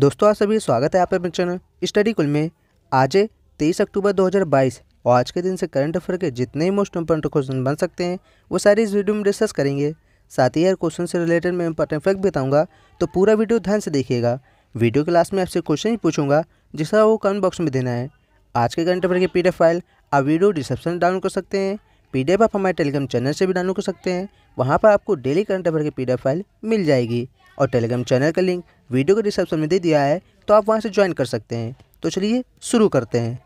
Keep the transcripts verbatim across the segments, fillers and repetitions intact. दोस्तों आप सभी स्वागत है आप अपने चैनल स्टडी कुल में। आज तेईस अक्टूबर दो हज़ार बाईस और आज के दिन से करंट अफेयर के जितने मोस्ट इंपॉर्टेंट क्वेश्चन बन सकते हैं वो सारे इस वीडियो में डिस्कस करेंगे। साथ ही यार क्वेश्चन से रिलेटेड मैं इंपॉर्टेंट फैक्ट बताऊंगा, तो पूरा वीडियो ध्यान से देखिएगा। वीडियो के लास्ट में आपसे क्वेश्चन ही पूछूंगा जिसका वो कमेंट बॉक्स में देना है। आज के करंट अफेयर की पी डी एफ फाइल आप वीडियो डिस्क्रिप्शन डाउनलोड कर सकते हैं। पी डी एफ आप हमारे टेलीग्राम चैनल से भी डाउनलोड कर सकते हैं, वहाँ पर आपको डेली करंट अफेयर की पी डी एफ फाइल मिल जाएगी। और टेलीग्राम चैनल का लिंक वीडियो के डिस्क्रिप्शन में दे दिया है, तो आप वहां से ज्वाइन कर सकते हैं। तो चलिए शुरू करते हैं।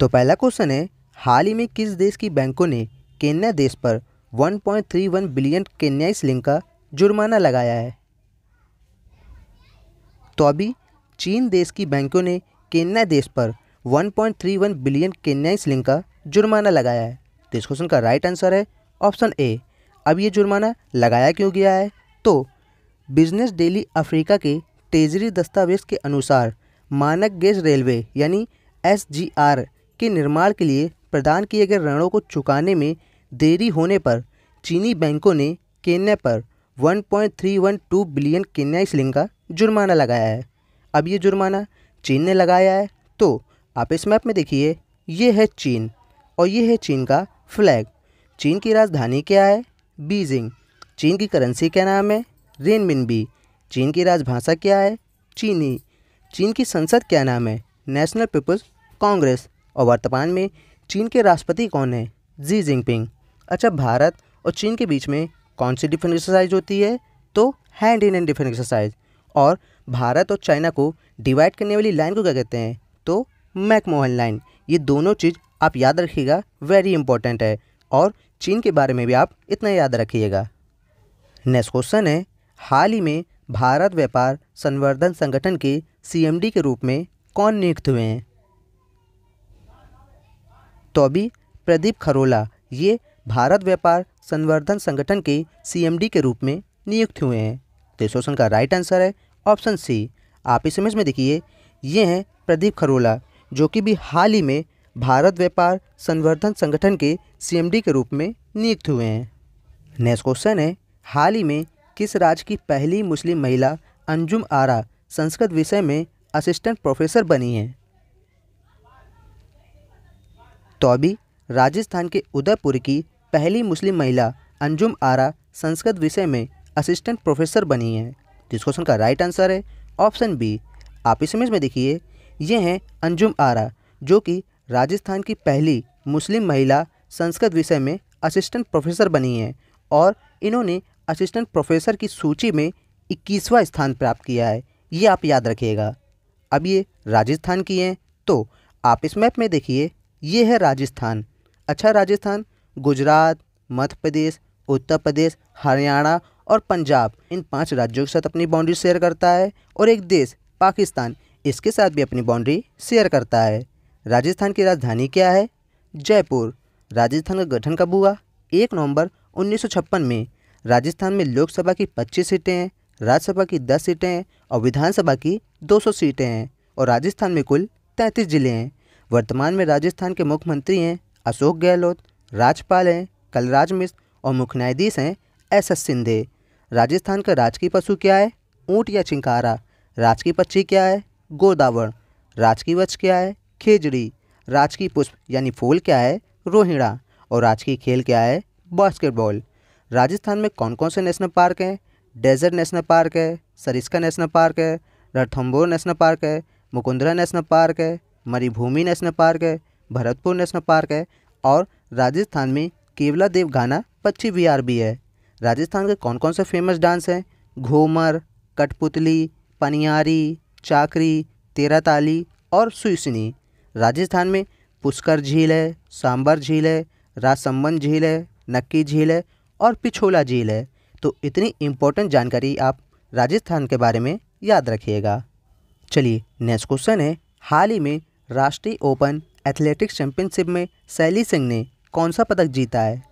तो पहला क्वेश्चन है, हाल ही में किस देश की बैंकों ने केन्या देश पर एक पॉइंट तीन एक बिलियन केन्याई शिलिंग का जुर्माना लगाया है? तो अभी चीन देश की बैंकों ने केन्या देश पर एक पॉइंट तीन एक बिलियन केन्याई शिलिंग का जुर्माना लगाया है। तो इस क्वेश्चन का राइट आंसर है ऑप्शन ए। अब ये जुर्माना लगाया क्यों गया है? तो बिजनेस डेली अफ्रीका के ट्रेजरी दस्तावेज के अनुसार मानक गेज रेलवे यानी एस जी आर के निर्माण के लिए प्रदान किए गए ऋणों को चुकाने में देरी होने पर चीनी बैंकों ने केन्या पर एक पॉइंट तीन एक दो बिलियन केन्याई शिलिंग का जुर्माना लगाया है। अब ये जुर्माना चीन ने लगाया है, तो आप इस मैप में देखिए, ये है चीन और ये है चीन का फ्लैग। चीन की राजधानी क्या है? बीजिंग। चीन की करेंसी क्या नाम है? रेनमिनबी। चीन की राजभाषा क्या है? चीनी। चीन की संसद क्या नाम है? National People's Congress. और वर्तमान में चीन के राष्ट्रपति कौन है? Xi Jinping. अच्छा, भारत और चीन के बीच में कौन सी डिफेंस एक्सरसाइज होती है? तो hand in hand defence exercise. और भारत और चाइना को डिवाइड करने वाली लाइन को क्या कहते हैं? तो मैकमोहन लाइन। ये दोनों चीज़ आप याद रखिएगा, वेरी इंपॉर्टेंट है। और चीन के बारे में भी आप इतना याद रखिएगा। नेक्स्ट क्वेश्चन है, हाल ही में भारत व्यापार संवर्धन संगठन के सी एम डी के रूप में कौन नियुक्त हुए हैं? तो अभी प्रदीप खरोला ये भारत व्यापार संवर्धन संगठन के सी एम डी के रूप में नियुक्त हुए हैं। तो इस क्वेश्चन का राइट आंसर है ऑप्शन सी। आप इस इमेज में देखिए, ये हैं प्रदीप खरोला जो कि भी हाल ही में भारत व्यापार संवर्धन संगठन के सी एम डी के रूप में नियुक्त हुए हैं। नेक्स्ट क्वेश्चन है, हाल ही में किस राज्य की पहली मुस्लिम महिला अंजुम आरा संस्कृत विषय में असिस्टेंट प्रोफेसर बनी हैं? तो अभी राजस्थान के उदयपुर की पहली मुस्लिम महिला अंजुम आरा संस्कृत विषय में असिस्टेंट प्रोफेसर बनी हैं। इस क्वेश्चन का राइट आंसर है ऑप्शन बी। आप इस इमेज में देखिए, ये हैं अंजुम आरा जो कि राजस्थान की पहली मुस्लिम महिला संस्कृत विषय में असिस्टेंट प्रोफेसर बनी हैं और इन्होंने असिस्टेंट प्रोफेसर की सूची में इक्कीसवां स्थान प्राप्त किया है। ये आप याद रखिएगा। अब ये राजस्थान की हैं, तो आप इस मैप में देखिए, ये है राजस्थान। अच्छा, राजस्थान गुजरात, मध्य प्रदेश, उत्तर प्रदेश, हरियाणा और पंजाब, इन पांच राज्यों के साथ अपनी बाउंड्री शेयर करता है और एक देश पाकिस्तान इसके साथ भी अपनी बाउंड्री शेयर करता है। राजस्थान की राजधानी क्या है? जयपुर। राजस्थान का गठन कब हुआ? एक नवम्बर उन्नीस सौ छप्पन में। राजस्थान में लोकसभा की पच्चीस सीटें हैं, राज्यसभा की दस सीटें हैं और विधानसभा की दो सौ सीटें हैं। और राजस्थान में कुल तैंतीस जिले हैं। वर्तमान में राजस्थान के मुख्यमंत्री हैं अशोक गहलोत, राज्यपाल हैं कलराज मिश्र और मुख्य न्यायाधीश हैं एस एस सिंधे। राजस्थान का राजकीय पशु क्या है? ऊँट या चिंकारा। राजकीय पक्षी क्या है? गोदावड़। राजकीय वृक्ष क्या है? खेजड़ी। राजकीय पुष्प यानी फूल क्या है? रोहिड़ा। और राजकीय खेल क्या है? बास्केटबॉल। राजस्थान में कौन कौन से नेशनल पार्क हैं? डेजर्ट नेशनल पार्क है, सरिस्का नेशनल पार्क है, रणथंबोर नेशनल पार्क है, मुकुंदरा नेशनल पार्क है, मरीभूमि नेशनल पार्क है, भरतपुर नेशनल पार्क है। और राजस्थान में केवला देवघाना पक्षी विहार भी है। राजस्थान के कौन कौन से फेमस डांस हैं? घूमर, कठपुतली, पनियारी, चाकरी, तेराताली और सुईसनी। राजस्थान में पुष्कर झील है, सांबर झील है, राजसमंद झील है, नक्की झील है और पिछोला झील है। तो इतनी इम्पोर्टेंट जानकारी आप राजस्थान के बारे में याद रखिएगा। चलिए नेक्स्ट क्वेश्चन है, हाल ही में राष्ट्रीय ओपन एथलेटिक्स चैंपियनशिप में शैली सिंह ने कौन सा पदक जीता है?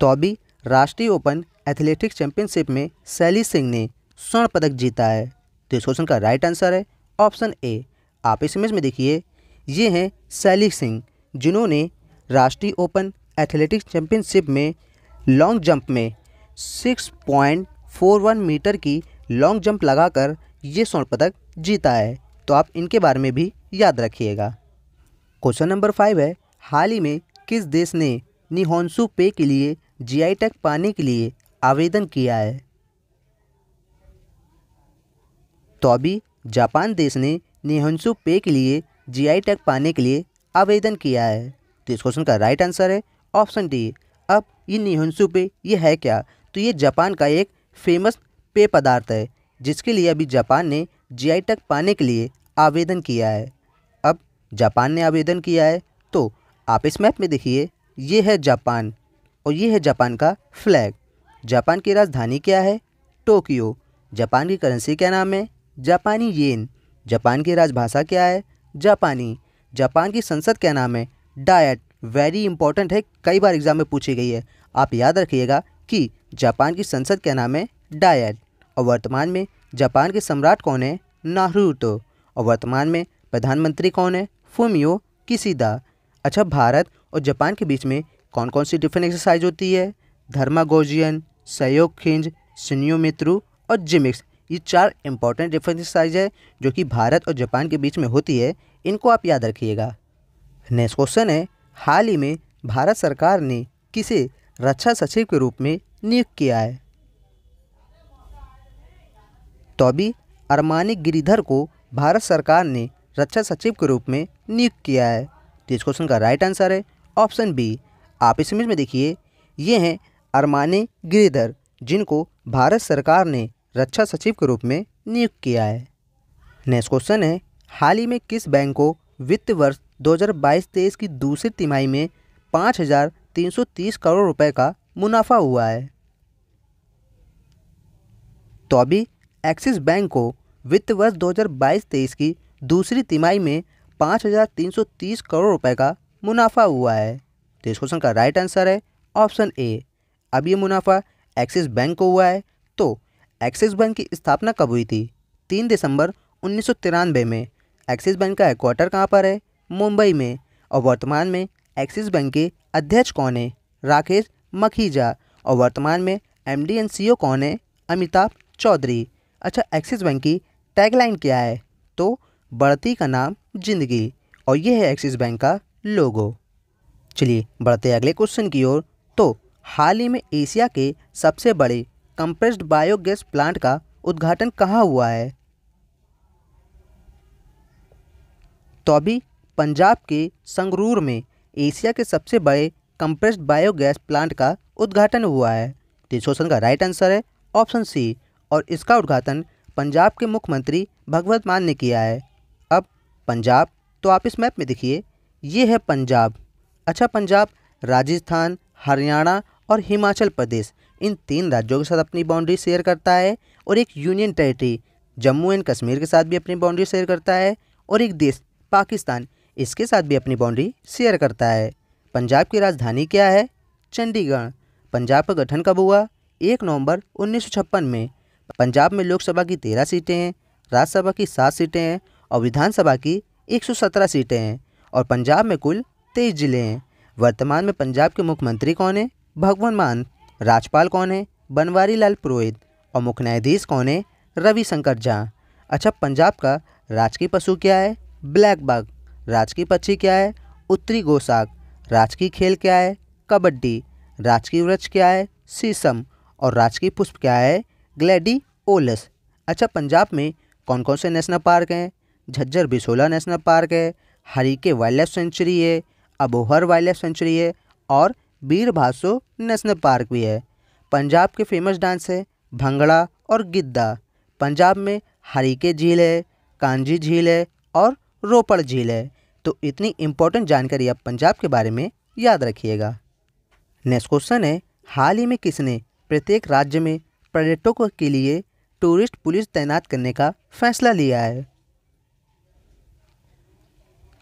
तो अभी राष्ट्रीय ओपन एथलेटिक्स चैंपियनशिप में शैली सिंह ने स्वर्ण पदक जीता है। तो इस क्वेश्चन का राइट आंसर है ऑप्शन ए। आप इस इमेज में देखिए, ये हैं शैली सिंह जिन्होंने राष्ट्रीय ओपन एथलेटिक्स चैंपियनशिप में लॉन्ग जंप में छह पॉइंट चार एक मीटर की लॉन्ग जंप लगाकर ये स्वर्ण पदक जीता है, तो आप इनके बारे में भी याद रखिएगा। क्वेश्चन नंबर फाइव है, हाल ही में किस देश ने निहोंसू पे के लिए जीआई टैग पाने के लिए आवेदन किया है? तो अभी जापान देश ने निहोंसू पे के लिए जीआई टैग पाने के लिए आवेदन किया है। तो इस क्वेश्चन का राइट आंसर है ऑप्शन डी। अब ये निहोंसू पे ये है क्या? तो ये जापान का एक फेमस पेय पदार्थ है जिसके लिए अभी जापान ने जीआई टैग पाने के लिए आवेदन किया है। अब जापान ने आवेदन किया है, तो आप इस मैप में देखिए, ये है जापान और ये है जापान का फ्लैग। जापान की राजधानी क्या है? टोक्यो। जापान की करेंसी क्या नाम है? जापानी येन। जापान की राजभाषा क्या है? जापानी। जापान की संसद क्या नाम है? डायट। वेरी इंपॉर्टेंट है, कई बार एग्जाम में पूछी गई है, आप याद रखिएगा कि जापान की संसद क्या नाम है? डायट। और वर्तमान में जापान के सम्राट कौन है? नारुतो। और वर्तमान में प्रधानमंत्री कौन है? Fumio Kishida. अच्छा, भारत और जापान के बीच में कौन कौन सी डिफरेंट एक्सरसाइज होती है? धर्मागोजियन, सहयोग खिंज, सिन्योमित्रु और जिमिक्स। ये चार इंपॉर्टेंट डिफरेंट एक्सरसाइज है जो कि भारत और जापान के बीच में होती है, इनको आप याद रखिएगा। नेक्स्ट क्वेश्चन है, हाल ही में भारत सरकार ने किसे रक्षा सचिव के रूप में नियुक्त किया है? तो अभी अरमानी गिरिधर को भारत सरकार ने रक्षा सचिव के रूप में नियुक्त किया है। तो इस क्वेश्चन का राइट आंसर है ऑप्शन बी। आप इस इमेज में देखिए, ये हैं अरमानी गिरिधर जिनको भारत सरकार ने रक्षा सचिव के रूप में नियुक्त किया है। नेक्स्ट क्वेश्चन है, हाल ही में किस बैंक को वित्त वर्ष दो हज़ार बाईस तेईस की दूसरी तिमाही में पाँच हज़ार तीन सौ तीस करोड़ रुपए का मुनाफा हुआ है? तो अभी एक्सिस बैंक को वित्त वर्ष दो हज़ार बाईस तेईस की दूसरी तिमाही में पाँच हज़ार तीन सौ तीस करोड़ रुपए का मुनाफा हुआ है। तो इस क्वेश्चन का राइट आंसर है ऑप्शन ए। अब ये मुनाफा एक्सिस बैंक को हुआ है। तो एक्सिस बैंक की स्थापना कब हुई थी? तीन दिसंबर उन्नीस सौ तिरानवे में। एक्सिस बैंक का हेडक्वार्टर कहाँ पर है? मुंबई में। और वर्तमान में एक्सिस बैंक के अध्यक्ष कौन है? राकेश मखीजा। और वर्तमान में एमडी एंड सीईओ कौन है? अमिताभ चौधरी। अच्छा, एक्सिस बैंक की टैगलाइन क्या है? तो बढ़ती का नाम जिंदगी। और ये है एक्सिस बैंक का लोगो। चलिए बढ़ते अगले क्वेश्चन की ओर। तो हाल ही में एशिया के सबसे बड़े कंप्रेस्ड बायोगैस प्लांट का उद्घाटन कहाँ हुआ है? तो अभी पंजाब के संगरूर में एशिया के सबसे बड़े कंप्रेस्ड बायोगैस प्लांट का उद्घाटन हुआ है। इस क्वेश्चन का राइट आंसर है ऑप्शन सी। और इसका उद्घाटन पंजाब के मुख्यमंत्री भगवंत मान ने किया है। अब पंजाब, तो आप इस मैप में देखिए, ये है पंजाब। अच्छा, पंजाब राजस्थान, हरियाणा और हिमाचल प्रदेश इन तीन राज्यों के साथ अपनी बाउंड्री शेयर करता है और एक union territory Jammu and Kashmir के साथ भी अपनी बाउंड्री शेयर करता है और एक देश पाकिस्तान इसके साथ भी अपनी बाउंड्री शेयर करता है। पंजाब की राजधानी क्या है? चंडीगढ़। पंजाब का गठन कब हुआ? एक नवंबर उन्नीस सौ छप्पन में। पंजाब में लोकसभा की तेरह सीटें हैं, राज्यसभा की सात सीटें हैं और विधानसभा की एक सौ सत्रह सीटें हैं। और पंजाब में कुल तेईस जिले हैं। वर्तमान में पंजाब के मुख्यमंत्री कौन है? भगवंत मान। राज्यपाल कौन है? बनवारी लाल पुरोहित। और मुख्य न्यायाधीश कौन है? रविशंकर झा। अच्छा, पंजाब का राजकीय पशु क्या है? ब्लैक बाघ। राजकीय पक्षी क्या है? उत्तरी गोसाक। राजकीय खेल क्या है? कबड्डी। राजकीय वृक्ष क्या है? शीशम। और राजकीय पुष्प क्या है? ग्लैडीओलस। अच्छा, पंजाब में कौन कौन से नेशनल पार्क हैं? झज्जर बिसोला नेशनल पार्क है, हरीके वाइल्ड लाइफ सेंचुरी है, अबोहर वाइल्ड लाइफ सेंचुरी है और बीर भासो नेशनल पार्क भी है। पंजाब के फेमस डांस है भंगड़ा और गिद्दा। पंजाब में हरीके झील है, कांजी झील है और रोपड़ झील है। तो इतनी इम्पोर्टेंट जानकारी आप पंजाब के बारे में याद रखिएगा। नेक्स्ट क्वेश्चन है, हाल ही में किसने प्रत्येक राज्य में पर्यटकों के लिए टूरिस्ट पुलिस तैनात करने का फैसला लिया है?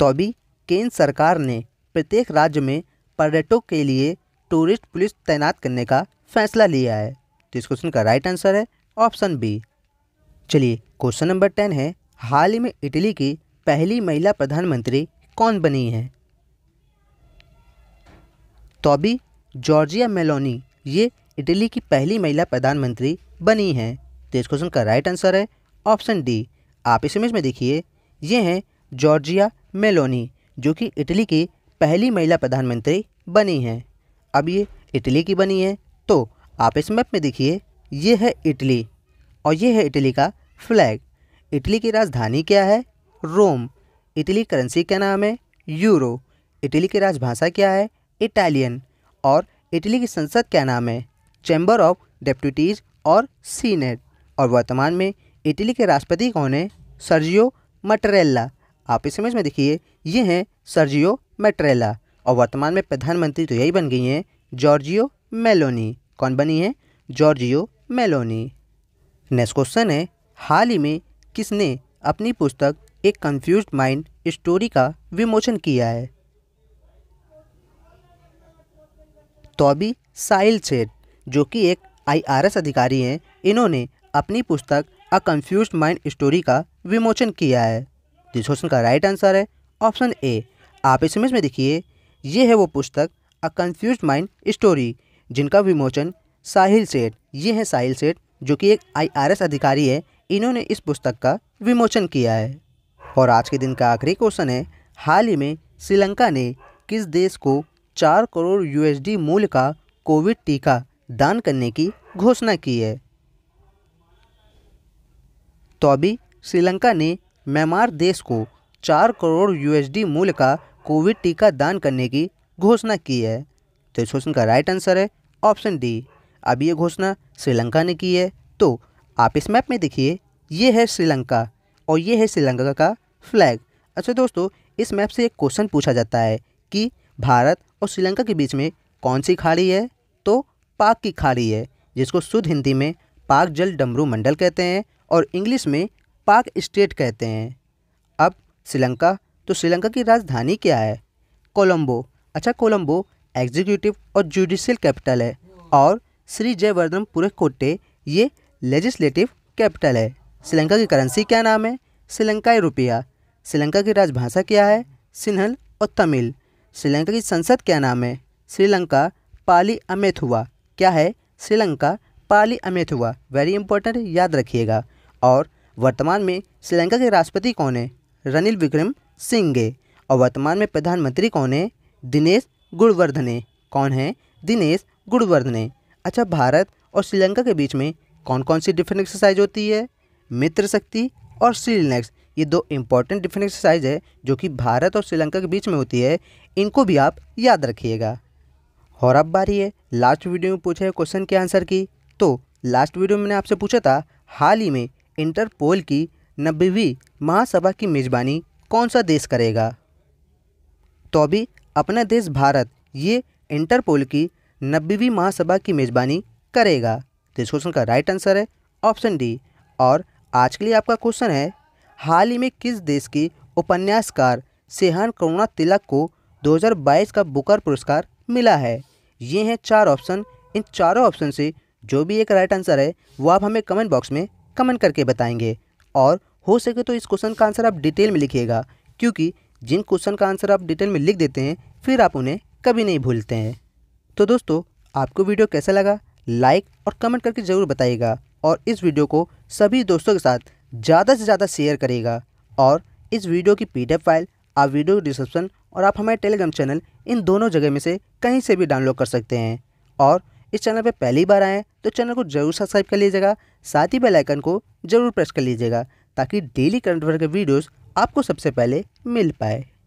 तो अभी केंद्र सरकार ने प्रत्येक राज्य में पर्यटकों के लिए टूरिस्ट पुलिस तैनात करने का फैसला लिया है। तो इस क्वेश्चन का राइट आंसर है ऑप्शन बी। चलिए क्वेश्चन नंबर टेन है, हाल ही में इटली की पहली महिला प्रधानमंत्री कौन बनी है? तो अभी जॉर्जिया मेलोनी ये इटली की पहली महिला प्रधानमंत्री बनी हैं। तो इस क्वेश्चन का राइट आंसर है ऑप्शन डी। आप इस इमेज में देखिए, ये हैं जॉर्जिया मेलोनी जो कि इटली की पहली महिला प्रधानमंत्री बनी हैं। अब ये इटली की बनी है तो आप इस मैप में देखिए, ये है इटली और ये है इटली का फ्लैग। इटली की राजधानी क्या है? रोम। इटली करेंसी का नाम है यूरो। इटली की राजभाषा क्या है? इटालियन। और इटली की संसद क्या नाम है? चैम्बर ऑफ डेप्यूटीज़ और सीनेट। और वर्तमान में इटली के राष्ट्रपति कौन है? Sergio Mattarella. आप इस इमेज में देखिए, ये हैं सर्जियो मटरेला। और वर्तमान में प्रधानमंत्री तो यही बन गई हैं जॉर्जियो मेलोनी। कौन बनी है? Giorgio Meloni. नेक्स्ट क्वेश्चन है, हाल ही में किसने अपनी पुस्तक एक कंफ्यूज्ड माइंड स्टोरी का विमोचन किया है? तो अभी साहिल सेठ जो कि एक आई आर एस अधिकारी हैं, इन्होंने अपनी पुस्तक अ कंफ्यूज्ड माइंड स्टोरी का विमोचन किया है। इस क्वेश्चन का राइट आंसर है ऑप्शन ए। आप इस इमेज में देखिए, ये है वो पुस्तक अ कंफ्यूज्ड माइंड स्टोरी जिनका विमोचन साहिल सेठ, ये हैं साहिल सेठ जो कि एक आई आर एस अधिकारी है, इन्होंने इस पुस्तक का विमोचन किया है। और आज के दिन का आखिरी क्वेश्चन है, हाल ही में श्रीलंका ने किस देश को चार करोड़ यू एस डी मूल्य का कोविड टीका दान करने की घोषणा की है? तो अभी श्रीलंका ने म्यांमार देश को चार करोड़ यू एस डी मूल्य का कोविड टीका दान करने की घोषणा की है। तो इस क्वेश्चन का राइट आंसर है ऑप्शन डी। अब ये घोषणा श्रीलंका ने की है तो आप इस मैप में देखिए, ये है श्रीलंका और ये है श्रीलंका का फ्लैग। अच्छा दोस्तों, इस मैप से एक क्वेश्चन पूछा जाता है कि भारत और श्रीलंका के बीच में कौन सी खाड़ी है? तो पाक की खाड़ी है, जिसको शुद्ध हिंदी में पाक जल डमरू मंडल कहते हैं और इंग्लिश में पाक स्टेट कहते हैं। अब श्रीलंका, तो श्रीलंका की राजधानी क्या है? कोलंबो। अच्छा, कोलंबो एग्जीक्यूटिव और जुडिशियल कैपिटल है और श्री जयवर्धन पुरकोट्टे ये लेजिस्लेटिव कैपिटल है। श्रीलंका की करेंसी क्या नाम है? श्रीलंकाई रुपया। श्रीलंका की राजभाषा क्या है? सिन्हल और तमिल। श्रीलंका की संसद क्या नाम है? श्रीलंका पाली अमेथुआ। क्या है? श्रीलंका पाली अमेथुआ। वेरी इंपॉर्टेंट, याद रखिएगा। और वर्तमान में श्रीलंका के राष्ट्रपति कौन है? रणिल विक्रम सिंघे। और वर्तमान में प्रधानमंत्री कौन है? दिनेश गुणवर्धने। कौन है? दिनेश गुणवर्धने। अच्छा, भारत और श्रीलंका के बीच में कौन कौन सी डिफेंस एक्सरसाइज होती है? मित्र शक्ति और सीलनेक्स, ये दो इंपॉर्टेंट डिफेंस एक्सरसाइज है जो कि भारत और श्रीलंका के बीच में होती है। इनको भी आप याद रखिएगा। और अब बारी है लास्ट वीडियो में पूछे क्वेश्चन के आंसर की। तो लास्ट वीडियो में मैंने आपसे पूछा था, हाल ही में इंटरपोल की नब्बेवीं महासभा की मेज़बानी कौन सा देश करेगा? तो अभी अपना देश भारत ये इंटरपोल की नब्बेवीं महासभा की मेज़बानी करेगा। तो इस क्वेश्चन का राइट आंसर है ऑप्शन डी। और आज के लिए आपका क्वेश्चन है, हाल ही में किस देश की उपन्यासकार सेहान करुणा तिलक को दो हज़ार बाईस का बुकर पुरस्कार मिला है? ये हैं चार ऑप्शन। इन चारों ऑप्शन से जो भी एक राइट आंसर है वो आप हमें कमेंट बॉक्स में कमेंट करके बताएंगे। और हो सके तो इस क्वेश्चन का आंसर आप डिटेल में लिखिएगा, क्योंकि जिन क्वेश्चन का आंसर आप डिटेल में लिख देते हैं फिर आप उन्हें कभी नहीं भूलते हैं। तो दोस्तों, आपको वीडियो कैसा लगा लाइक और कमेंट करके ज़रूर बताइएगा। और इस वीडियो को सभी दोस्तों के साथ ज़्यादा से ज़्यादा शेयर करिएगा। और इस वीडियो की पी डी एफ फाइल आप वीडियो डिस्क्रिप्शन और आप हमारे टेलीग्राम चैनल, इन दोनों जगह में से कहीं से भी डाउनलोड कर सकते हैं। और इस चैनल पर पहली बार आएँ तो चैनल को जरूर सब्सक्राइब कर लीजिएगा, साथ ही बेल आइकन को जरूर प्रेस कर लीजिएगा ताकि डेली करंट अफेयर के वीडियोस आपको सबसे पहले मिल पाए।